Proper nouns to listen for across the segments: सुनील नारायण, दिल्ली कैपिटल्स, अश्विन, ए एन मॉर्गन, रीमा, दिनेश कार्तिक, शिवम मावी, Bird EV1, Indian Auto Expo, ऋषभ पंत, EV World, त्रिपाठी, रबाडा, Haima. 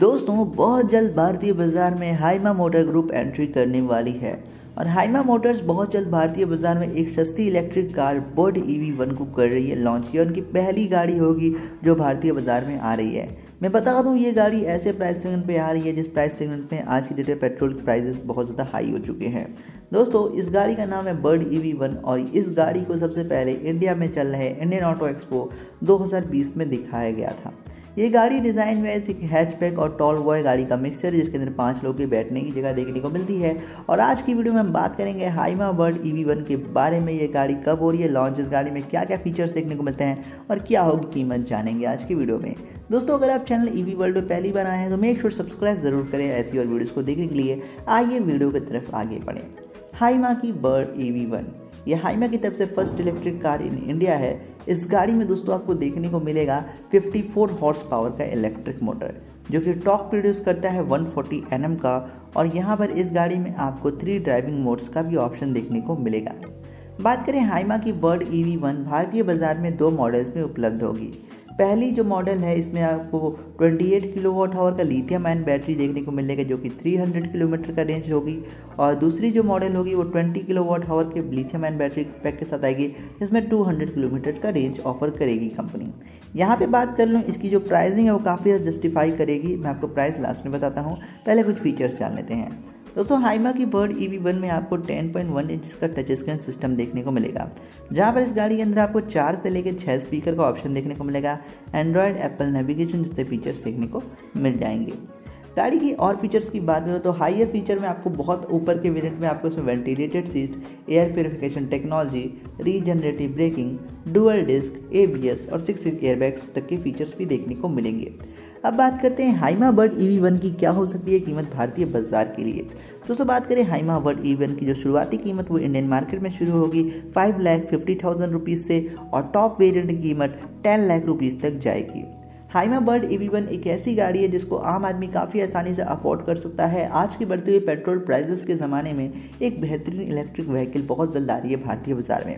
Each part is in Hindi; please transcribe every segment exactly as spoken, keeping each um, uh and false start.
दोस्तों बहुत जल्द भारतीय बाजार में हाइमा मोटर ग्रुप एंट्री करने वाली है और हाइमा मोटर्स बहुत जल्द भारतीय बाजार में एक सस्ती electric car Bird E V one को कर रही है लॉन्च। ये उनकी पहली गाड़ी होगी जो भारतीय बाजार में आ रही है। मैं बता दूं ये गाड़ी ऐसे प्राइस सेगमेंट पे आ रही है जिस प्राइस सेगमेंट में आज की डेट में पेट्रोल के प्राइसेस बहुत ज़्यादा हाई हो चुके हैं। दोस्तों इस गाड़ी का नाम है बर्ड ई वी वन और इस गाड़ी को सबसे पहले इंडिया में चल रहे इंडियन ऑटो एक्सपो दो हज़ार बीस में दिखाया गया था। ये गाड़ी डिज़ाइन में एक हैचबैक और टॉल बॉय गाड़ी का मिक्सचर है जिसके अंदर पाँच लोग के बैठने की जगह देखने को मिलती है। और आज की वीडियो में हम बात करेंगे Haima Bird E V one के बारे में, ये गाड़ी कब हो रही है लॉन्च, इस गाड़ी में क्या क्या फीचर्स देखने को मिलते हैं और क्या होगी कीमत, जानेंगे आज की वीडियो में। दोस्तों अगर आप चैनल ई वी वर्ल्ड में पहली बार आए हैं तो मेक श्योर सब्सक्राइब जरूर करें ऐसी और वीडियोज़ को देखने के लिए। आइए वीडियो की तरफ आगे बढ़ें। हाइमा की बर्ड ई वी वन ये हाइमा की तरफ से first electric car in India है। इस गाड़ी में दोस्तों आपको देखने को मिलेगा चौवन हॉर्स पावर का इलेक्ट्रिक मोटर जो कि टॉर्क प्रोड्यूस करता है एक सौ चालीस एन एम का। और यहाँ पर इस गाड़ी में आपको थ्री ड्राइविंग मोड्स का भी ऑप्शन देखने को मिलेगा। बात करें हाइमा की बर्ड ई वी वन भारतीय बाजार में दो मॉडल्स में उपलब्ध होगी। पहली जो मॉडल है इसमें आपको अट्ठाईस किलोवाट आवर का लिथियम आयन बैटरी देखने को मिलेगा जो कि तीन सौ किलोमीटर का रेंज होगी। और दूसरी जो मॉडल होगी वो बीस किलोवाट आवर के लिथियम आयन बैटरी पैक के साथ आएगी जिसमें दो सौ किलोमीटर का रेंज ऑफर करेगी कंपनी। यहाँ पे बात कर लूँ इसकी जो प्राइसिंग है वो काफ़ी जस्टिफाई करेगी। मैं आपको प्राइस लास्ट में बताता हूँ, पहले कुछ फीचर्स जान लेते हैं। दोस्तों हाइमा की बर्ड ई वी वन में आपको दस पॉइंट एक इंच का टच स्क्रीन सिस्टम देखने को मिलेगा जहां पर इस गाड़ी के अंदर आपको चार से लेकर छः स्पीकर का ऑप्शन देखने को मिलेगा। एंड्रॉयड, एप्पल नेविगेशन जैसे फीचर्स देखने को मिल जाएंगे। गाड़ी की और फीचर्स की बात करें तो हाइयर फीचर में आपको बहुत ऊपर के वेरिएंट में आपको इसमें ventilated seat, air purification technology, regenerative braking, dual disc, A B S और सिक्स एयरबैग्स तक के फीचर्स भी देखने को मिलेंगे। अब बात करते हैं Haima Bird E V one की क्या हो सकती है कीमत भारतीय बाजार के लिए। दोस्तों बात करें Haima Bird E V one की जो शुरुआती कीमत वो इंडियन मार्केट में शुरू होगी five lakh fifty thousand rupees से और टॉप वेरिएंट की कीमत टेन लाख रुपीज़ तक जाएगी। Haima Bird E V one एक ऐसी गाड़ी है जिसको आम आदमी काफ़ी आसानी से अफोर्ड कर सकता है। आज के बढ़ते हुए पेट्रोल प्राइसेस के ज़माने में एक बेहतरीन इलेक्ट्रिक व्हीकल बहुत जल्द आ रही है भारतीय बाजार में।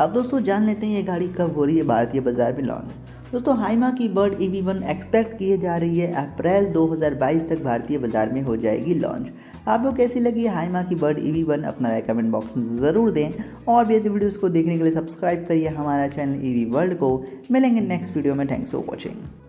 अब दोस्तों जान लेते हैं ये गाड़ी कब हो रही है भारतीय बाजार में लॉन्च। दोस्तों हाइमा की Bird E V one expect किए जा रही है अप्रैल दो हज़ार बाईस तक भारतीय बाजार में हो जाएगी लॉन्च। आपको कैसी लगी हाइमा की बर्ड ई वी वन अपना राय कमेंट बॉक्स में ज़रूर दें और भी ऐसे वीडियोज़ को देखने के लिए सब्सक्राइब करिए हमारा चैनल ई वी वर्ल्ड को। मिलेंगे नेक्स्ट वीडियो में। Thanks for watching.